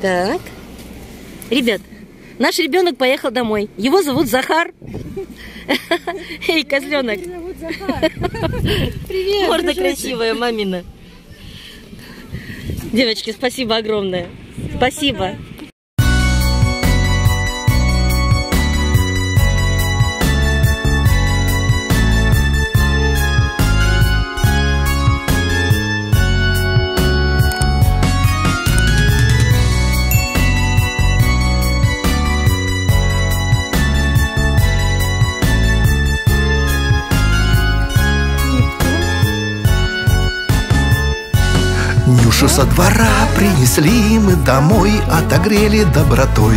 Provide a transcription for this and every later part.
Так. Ребят, наш ребенок поехал домой. Его зовут Захар. Эй, козленок. Меня зовут Захар. Привет. Морда красивая, мамина. Девочки, спасибо огромное. Все, спасибо. Пока. Нюшу со двора принесли мы домой, отогрели добротой.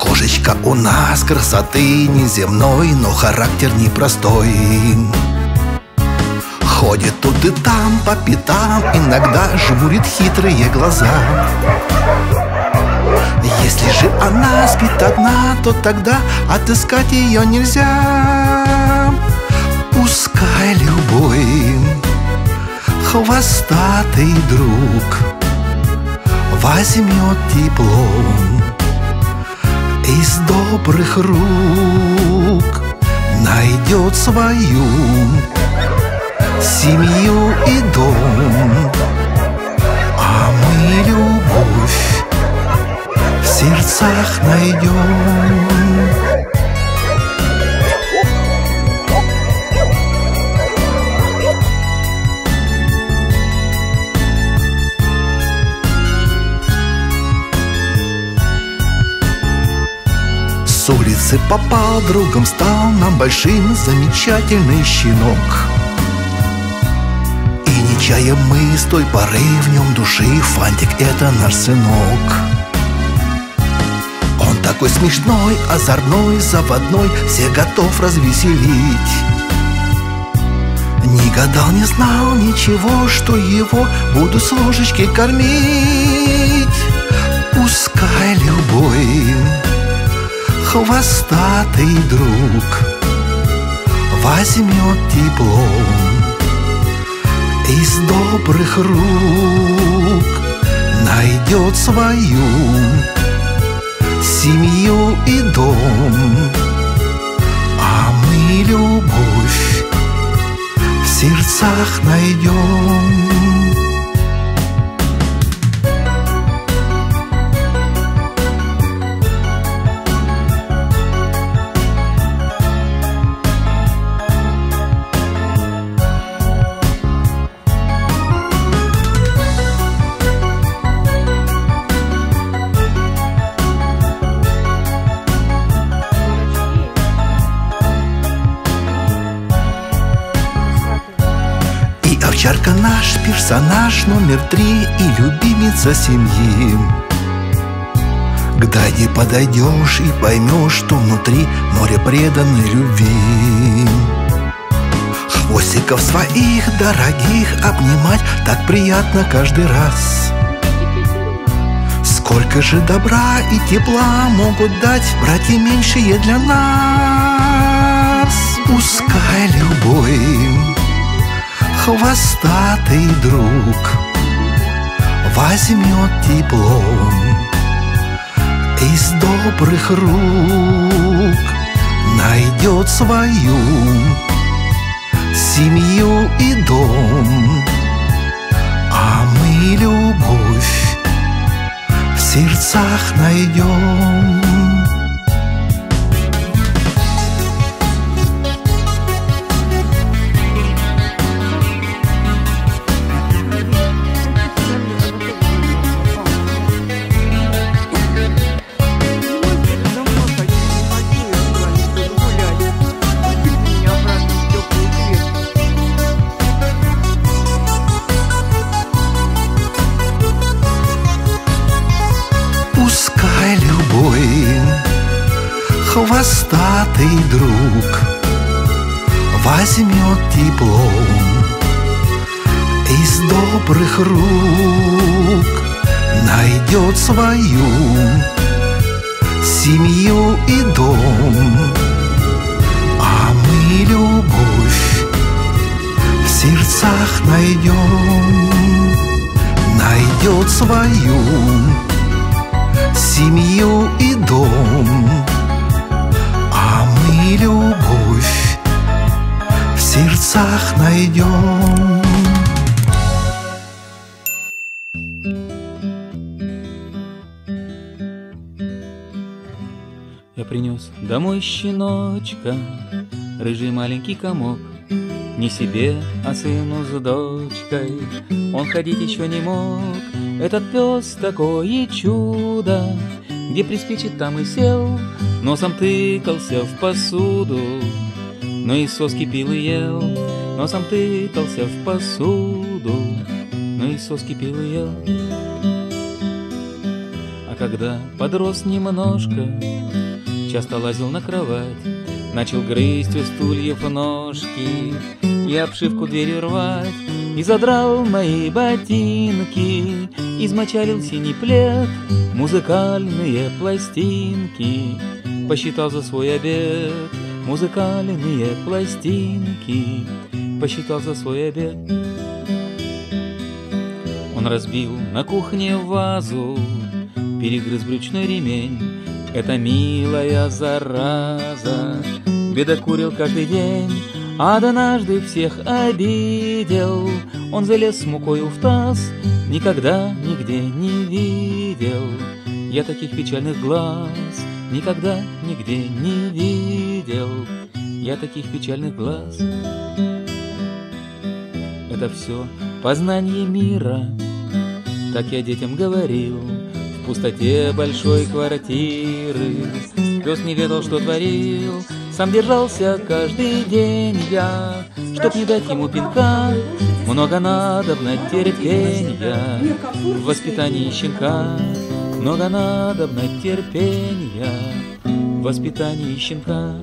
Кошечка у нас красоты неземной, но характер непростой. Ходит тут и там по пятам, иногда жмурит хитрые глаза. Если же она спит одна, то тогда отыскать ее нельзя. Пускай любой хвостатый друг возьмет тепло из добрых рук, найдет свою семью и дом, а мы любовь в сердцах найдем. С улицы попал, другом стал нам большим замечательный щенок. И не чаем мы с той поры в нем души, Фантик — это наш сынок. Он такой смешной, озорной, заводной, всех готов развеселить. Не гадал, не знал ничего, что его буду с ложечки кормить. Пускай любой хвостатый друг возьмет тепло из добрых рук, найдет свою семью и дом, а мы любовь в сердцах найдем. Чарка наш персонаж номер 3 и любимица семьи. Когда не подойдешь и поймешь, что внутри море преданной любви. Хвостиков своих дорогих обнимать так приятно каждый раз. Сколько же добра и тепла могут дать братья меньшие для нас. Пускай любой хвостатый друг возьмет тепло из добрых рук, найдет свою семью и дом, а мы любовь в сердцах найдем. Хвостатый друг возьмет тепло из добрых рук, найдет свою семью и дом, а мы любовь в сердцах найдем. найдет свою семью и дом, а мы любовь в сердцах найдем. Я принес домой щеночка, рыжий маленький комок, не себе, а сыну с дочкой, он ходить еще не мог. Этот пес такое чудо, где приспичит, там и сел, носом тыкался в посуду, но и соски пил и ел. Носом тыкался в посуду, но и соски пил и ел. А когда подрос немножко, часто лазил на кровать, начал грызть у стульев ножки и обшивку двери рвать, и задрал мои ботинки, измочалил синий плед, музыкальные пластинки посчитал за свой обед. Музыкальные пластинки посчитал за свой обед. Он разбил на кухне вазу, перегрыз брючный ремень. Это милая зараза бедокурил каждый день. Однажды всех обидел, он залез с мукою в таз, никогда нигде не видел я таких печальных глаз. Никогда нигде не видел я таких печальных глаз. Это все познание мира, так я детям говорил. В пустоте большой квартиры пес не ведал, что творил. Сам держался каждый день я, чтоб не дать ему пинка. Много надобно терпенья в воспитании щенка. Много надобно терпенья в воспитании щенка.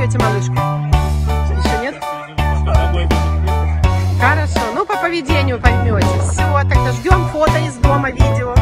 даете малышку? Еще нет? Хорошо, ну по поведению поймете. Все, тогда ждем фото из дома, видео.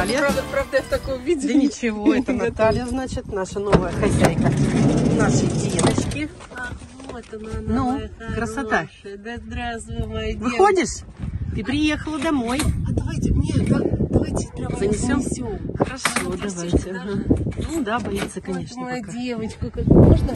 Наталья. Правда, я в таком виде. Да ничего, это Наталья, значит, наша новая хозяйка. Наши девочки. Ах, вот она, ну, красота. Да, здравствуй, моя девочка. Выходишь? Ты приехала домой. А давайте, давайте занесем. Хорошо, ну, давайте. Ага. Ну да, боится, конечно. Вот моя пока. Девочка, как можно?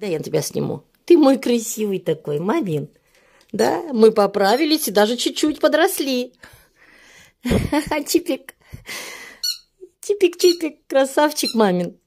Да я тебя сниму. Ты мой красивый такой, мамин. Да, мы поправились и даже чуть-чуть подросли. Чипик, Чипик, красавчик мамин.